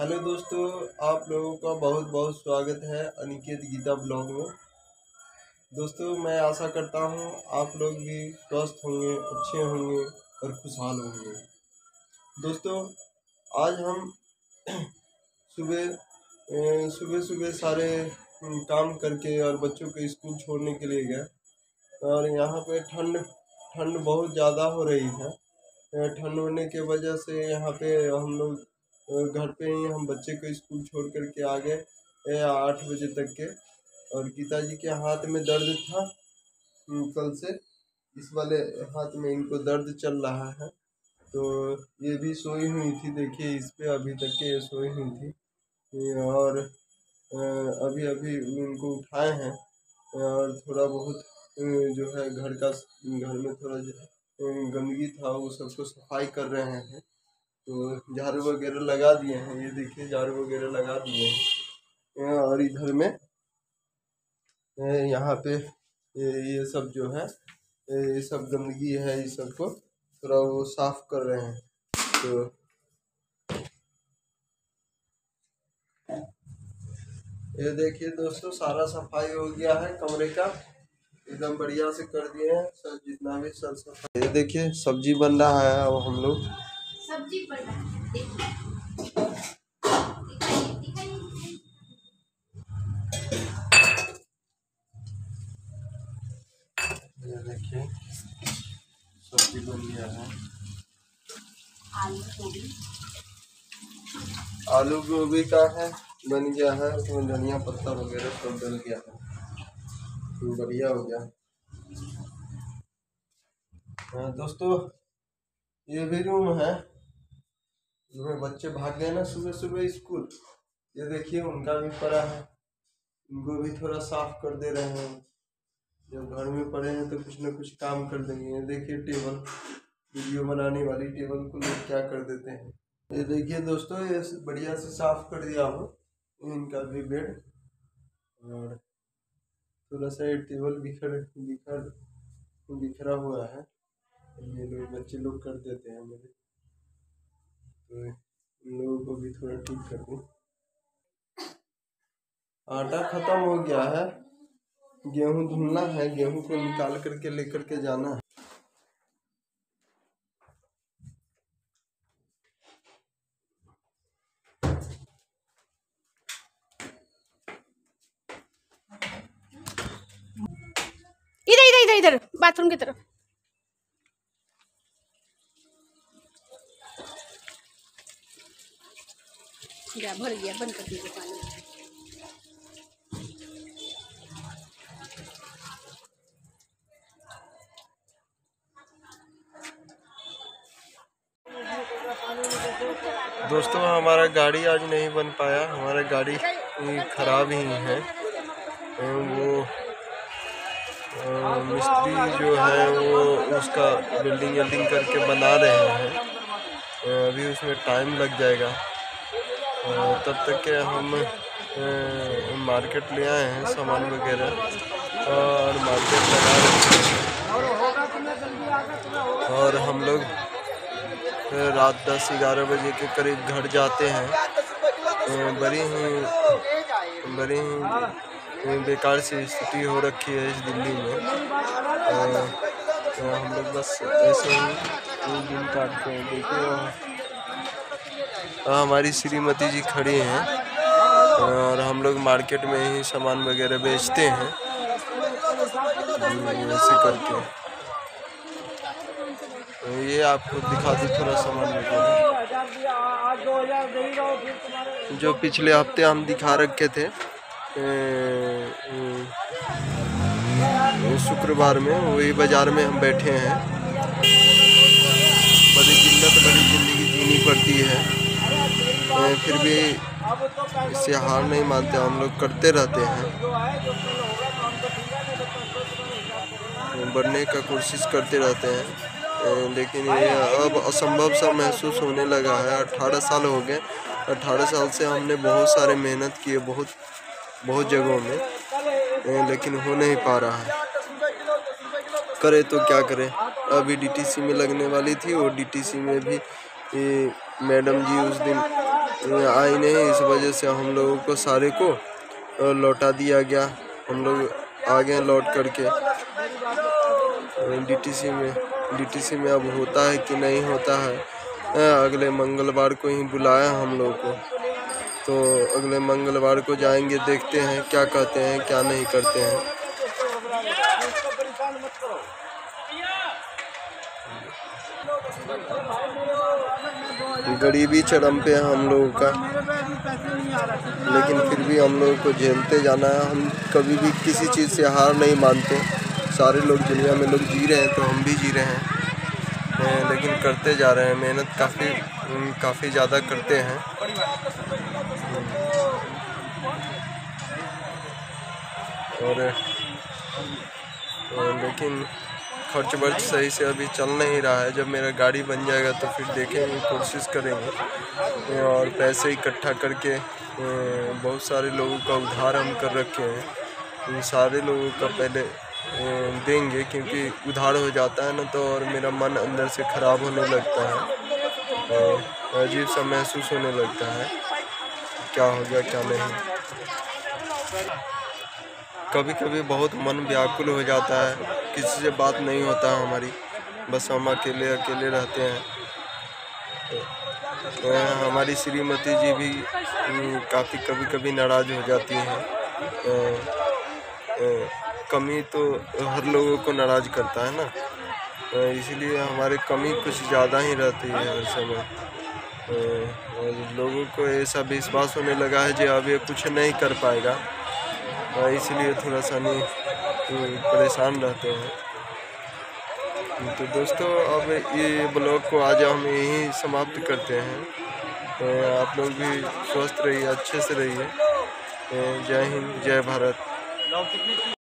Hello दोस्तों, आप लोगों का बहुत बहुत स्वागत है अनिकेत गीता ब्लॉग में। दोस्तों, मैं आशा करता हूं आप लोग भी स्वस्थ होंगे, अच्छे होंगे और खुशहाल होंगे। दोस्तों, आज हम सुबह सारे काम करके और बच्चों को स्कूल छोड़ने के लिए गए और यहां पे ठंड बहुत ज़्यादा हो रही है। ठंड होने के वजह से यहाँ पे हम लोग घर पे ही हम बच्चे को स्कूल छोड़ कर के आ गए 8 बजे तक के। और गीता जी के हाथ में दर्द था, कल से इस वाले हाथ में इनको दर्द चल रहा है। तो ये भी सोई हुई थी, देखिए इस पे अभी तक के ये सोई हुई थी और अभी अभी इनको उठाए हैं और थोड़ा बहुत जो है घर में थोड़ा गंदगी था वो सबको सफाई कर रहे हैं। तो झाड़ू वगैरह लगा दिए हैं, ये देखिए झाड़ू वगैरह लगा दिए हैं। और इधर में यहाँ पे ये सब जो है ये सब गंदगी है, ये सब को थोड़ा वो साफ कर रहे हैं। तो ये देखिए दोस्तों, सारा सफाई हो गया है कमरे का, एकदम बढ़िया से कर दिए हैं सब, जितना भी सब सफाई। ये देखिए सब्जी बन रहा है, अब हम लोग सब्जी बन रहा है, देखिए सब्जी बन गया है। आलू गोभी का है, बन गया है, उसमें धनिया पत्ता वगैरह सब डल गया है, बढ़िया हो गया। दोस्तों, ये भी रूम है, बच्चे भाग गए ना सुबह सुबह स्कूल, ये देखिए उनका भी पड़ा है, उनको भी थोड़ा साफ कर दे रहे हैं। जब घर में पड़े हैं तो कुछ ना कुछ काम कर देंगे। ये देखिए टेबल, वीडियो बनाने वाली टेबल को लोग क्या कर देते हैं। ये देखिए दोस्तों, ये बढ़िया से साफ कर दिया हूँ, इनका भी बेड। और थोड़ा सा ये टेबल बिखरा हुआ है, ये लोग बच्चे लोग कर देते हैं मेरे, तो उन लोगों को भी थोड़ा ठीक कर दूँ। आटा खत्म हो गया है, गेहूँ धुलना है, गेहूँ को निकाल करके लेकर के जाना है। इधर इधर इधर इधर बाथरूम की तरफ। भर गया, बंद कर दीजिए पानी। दोस्तों, हमारा गाड़ी आज नहीं बन पाया, हमारा गाड़ी खराब ही है। वो मिस्त्री जो है वो उसका वेल्डिंग करके बना रहे हैं, अभी उसमें टाइम लग जाएगा। तब तक के हम मार्केट ले आए हैं सामान वगैरह और मार्केट लगा रहे हैं। और हम लोग रात 10-11 बजे के करीब घर जाते हैं। बड़ी ही बेकार सी स्थिति हो रखी है इस दिल्ली में। तो हम लोग बस ऐसे ही दिन काटते हैं। देखिए हमारी श्रीमती जी खड़ी हैं और हम लोग मार्केट में ही सामान वगैरह बेचते हैं ऐसे करके। ये आपको दिखा दूँ थोड़ा सामान वगैरह जो पिछले हफ्ते हम दिखा रखे थे शुक्रवार में, वही बाज़ार में हम बैठे हैं। बड़ी जिल्लत बड़ी ज़िंदगी जीनी पड़ती है, फिर भी इससे हार नहीं मानते, हम लोग करते रहते हैं, बढ़ने का कोशिश करते रहते हैं। लेकिन ये अब असंभव सा महसूस होने लगा है। 18 साल हो गए, 18 साल से हमने बहुत सारे मेहनत किए बहुत जगहों में, लेकिन हो नहीं पा रहा है। करे तो क्या करें, अभी DTC में लगने वाली थी और DTC में भी मैडम जी उस दिन आई नहीं, इस वजह से हम लोगों को सारे को लौटा दिया गया। हम लोग आ गए लौट करके डीटीसी में। डीटीसी में अब होता है कि नहीं होता है, अगले मंगलवार को ही बुलाया हम लोग को, तो अगले मंगलवार को जाएंगे, देखते हैं क्या कहते हैं क्या नहीं करते हैं। गरीबी चरम पे है हम लोगों का, लेकिन फिर भी हम लोगों को झेलते जाना है। हम कभी भी किसी चीज़ से हार नहीं मानते। सारे लोग दुनिया में लोग जी रहे हैं तो हम भी जी रहे हैं, लेकिन करते जा रहे हैं मेहनत, काफ़ी ज़्यादा करते हैं। और लेकिन खर्च वर्च सही से अभी चल नहीं रहा है। जब मेरा गाड़ी बन जाएगा तो फिर देखेंगे, कोशिश करेंगे। और पैसे इकट्ठा करके बहुत सारे लोगों का उधार हम कर रखे हैं, उन सारे लोगों का पहले देंगे, क्योंकि उधार हो जाता है ना तो और मेरा मन अंदर से ख़राब होने लगता है और अजीब सा महसूस होने लगता है, क्या हो गया क्या नहीं। कभी कभी बहुत मन व्याकुल हो जाता है, किसी से बात नहीं होता हमारी, बस हम अकेले रहते हैं। तो हमारी श्रीमती जी भी काफ़ी कभी नाराज़ हो जाती हैं। कमी तो हर लोगों को नाराज़ करता है ना, इसलिए हमारे कमी कुछ ज़्यादा ही रहती है हर समय। लोगों को ऐसा विश्वास होने लगा है जो अब ये कुछ नहीं कर पाएगा, इसलिए थोड़ा सा नहीं परेशान रहते हैं। तो दोस्तों अब ये ब्लॉग को आज हम यहीं समाप्त करते हैं। आप लोग भी स्वस्थ रहिए, अच्छे से रहिए। जय हिंद, जय भारत।